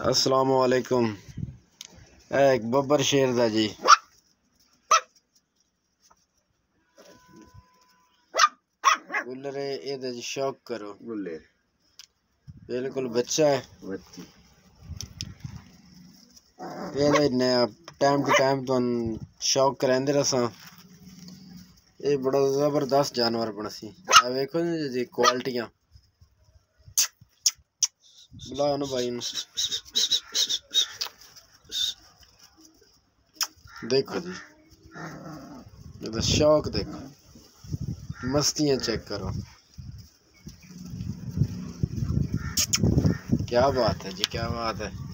अस्सलामुअलैकुम। एक बब्बर शेर दा जी, गुल्लरे एदे शौक करो। गुल्लर बिल्कुल बच्चा है, टाइम टू टाइम तो शौक करांदे रसां। ये बड़ा जबरदस्त जानवर बनसी। देखो जी क्वालिटियां बुलाओ ना भाई, देखो जी शौक, देखो मस्तियां चेक करो, क्या बात है जी, क्या बात है।